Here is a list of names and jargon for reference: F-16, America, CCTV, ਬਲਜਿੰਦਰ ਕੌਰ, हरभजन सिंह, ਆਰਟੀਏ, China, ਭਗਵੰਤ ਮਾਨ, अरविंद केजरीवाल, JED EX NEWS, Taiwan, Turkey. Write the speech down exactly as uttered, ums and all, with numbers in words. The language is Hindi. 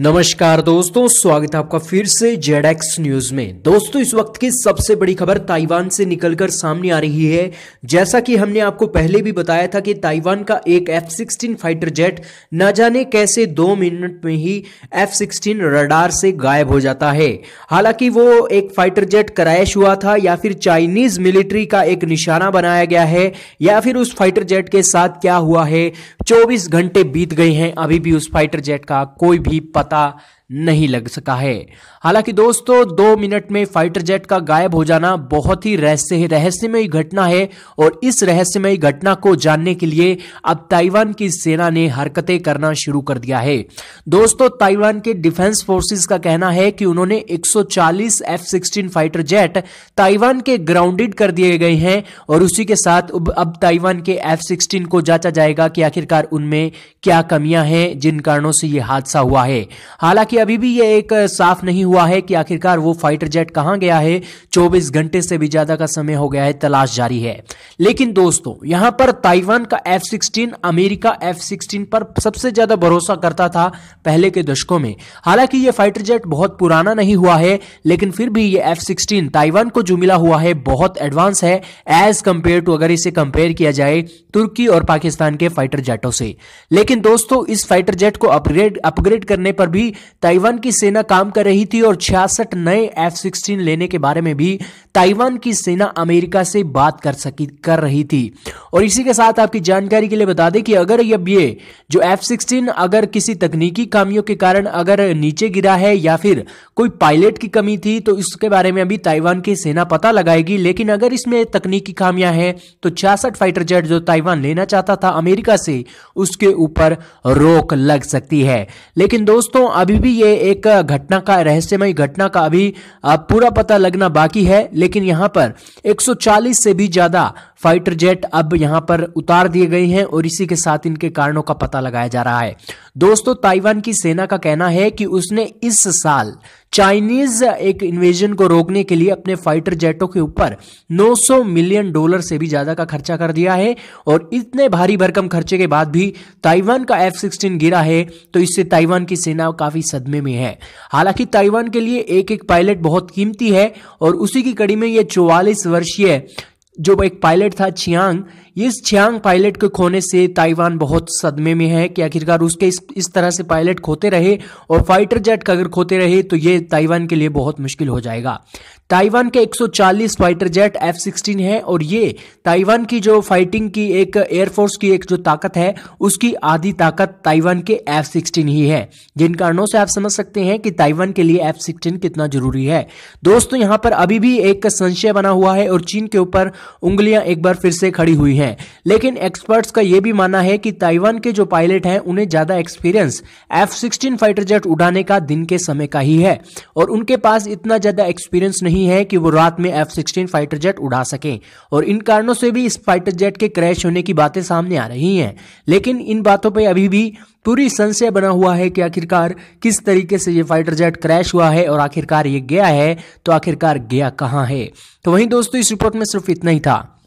नमस्कार दोस्तों, स्वागत है आपका फिर से जेड एक्स न्यूज में। दोस्तों, इस वक्त की सबसे बड़ी खबर ताइवान से निकलकर सामने आ रही है। जैसा कि हमने आपको पहले भी बताया था कि ताइवान का एक एफ सिक्सटीन फाइटर जेट न जाने कैसे दो मिनट में ही एफ सिक्सटीन रडार से गायब हो जाता है। हालांकि वो एक फाइटर जेट क्रैश हुआ था या फिर चाइनीज मिलिट्री का एक निशाना बनाया गया है या फिर उस फाइटर जेट के साथ क्या हुआ है, चौबीस घंटे बीत गए हैं, अभी भी उस फाइटर जेट का कोई भी पता नहीं लग सका है। हालांकि दोस्तों, दो मिनट में फाइटर जेट का गायब हो जाना बहुत ही रहस्य रहस्यमयी घटना है और इस रहस्यमयी घटना को जानने के लिए अब ताइवान की सेना ने हरकतें करना शुरू कर दिया है। दोस्तों, ताइवान के डिफेंस फोर्सेस का कहना है कि उन्होंने एक सौ चालीस F sixteen fighter jet Taiwan के ग्राउंडेड कर दिए गए हैं और उसी के साथ अब ताइवान के एफ सिक्सटीन को जांचा जाएगा कि आखिरकार उनमें क्या कमियां हैं जिन कारणों से यह हादसा हुआ है। हालांकि अभी भी यह एक साफ नहीं हुआ है कि आखिरकार वो फाइटर जेट कहां गया है। चौबीस घंटे से भी ज्यादा का समय हो गया है, तलाश जारी है। लेकिन दोस्तों, यहां पर ताइवान का F sixteen America F sixteen पर सबसे ज्यादा भरोसा करता था पहले के दशकों में। हालांकि यह फाइटर जेट बहुत पुराना नहीं हुआ है, लेकिन फिर भी यह एफ सिक्सटीन ताइवान को जो मिला हुआ है बहुत एडवांस है एज कंपेयर टू, अगर इसे कंपेयर किया जाए तुर्की और पाकिस्तान के फाइटर जेटों से। लेकिन दोस्तों, इस फाइटर जेट को अपग्रेड अपग्रेड करने पर भी ताइवान की सेना काम कर रही थी और छियासठ नए एफ सिक्सटीन लेने के बारे में भी ताइवान की सेना अमेरिका से बात कर सकी कर रही थी। और इसी के साथ आपकी जानकारी के लिए बता दें कि अगर अब ये जो एफ सिक्सटीन अगर किसी तकनीकी खामियों के कारण अगर नीचे गिरा है या फिर कोई पायलट की कमी थी तो इसके बारे में अभी ताइवान की सेना पता लगाएगी। लेकिन अगर इसमें तकनीकी खामियां हैं तो छियासठ फाइटर जेट जो ताइवान लेना चाहता था अमेरिका से, उसके ऊपर रोक लग सकती है। लेकिन दोस्तों, अभी भी ये एक घटना का रहस्यमय घटना का अभी पूरा पता लगना बाकी है। लेकिन यहां पर एक सौ चालीस से भी ज्यादा फाइटर जेट अब यहां पर उतार दिए गए हैं और इसी के साथ इनके कारणों का पता लगाया जा रहा है। दोस्तों, ताइवान की सेना का कहना है कि उसने इस साल चाइनीज एक इन्वेजन को रोकने के लिए अपने फाइटर जेटों के ऊपर नौ सौ मिलियन डॉलर से भी ज्यादा का खर्चा कर दिया है और इतने भारी भरकम खर्चे के बाद भी ताइवान का एफ सिक्सटीन गिरा है तो इससे ताइवान की सेना काफी सदमे में है। हालांकि ताइवान के लिए एक एक पायलट बहुत कीमती है और उसी की कड़ी में यह चौवालीस वर्षीय जो एक पायलट था छियांग, इस छियांग पायलट के खोने से ताइवान बहुत सदमे में है कि आखिरकार उसके इस, इस तरह से पायलट खोते रहे और फाइटर जेट अगर खोते रहे तो ये ताइवान के लिए बहुत मुश्किल हो जाएगा। ताइवान के एक सौ चालीस फाइटर जेट एफ सिक्सटीन है और ये ताइवान की जो फाइटिंग की एक एयरफोर्स की एक जो ताकत है उसकी आधी ताकत ताइवान के एफ सिक्सटीन ही है, जिन कारणों से आप समझ सकते हैं कि ताइवान के लिए एफ सिक्सटीन कितना जरूरी है। दोस्तों, यहाँ पर अभी भी एक संशय बना हुआ है और चीन के ऊपर उंगलियां एक बार फिर से खड़ी हुई हैं। लेकिन एक्सपर्ट्स का यह भी मानना है कि ताइवान के जो पायलट हैं उन्हें ज्यादा experience F sixteen fighter jet उड़ाने का दिन के समय का ही है और उनके पास इतना ज्यादा एक्सपीरियंस नहीं है कि वो रात में एफ सिक्सटीन फाइटर जेट उड़ा सकें और इन कारणों से भी इस फाइटर जेट के क्रैश होने की बातें सामने आ रही हैं। लेकिन इन बातों पर अभी भी पूरी संशय बना हुआ है कि आखिरकार किस तरीके से ये फाइटर जेट क्रैश हुआ है और आखिरकार ये गया है तो आखिरकार गया कहां है। तो वहीं दोस्तों, इस रिपोर्ट में सिर्फ इतना ही था।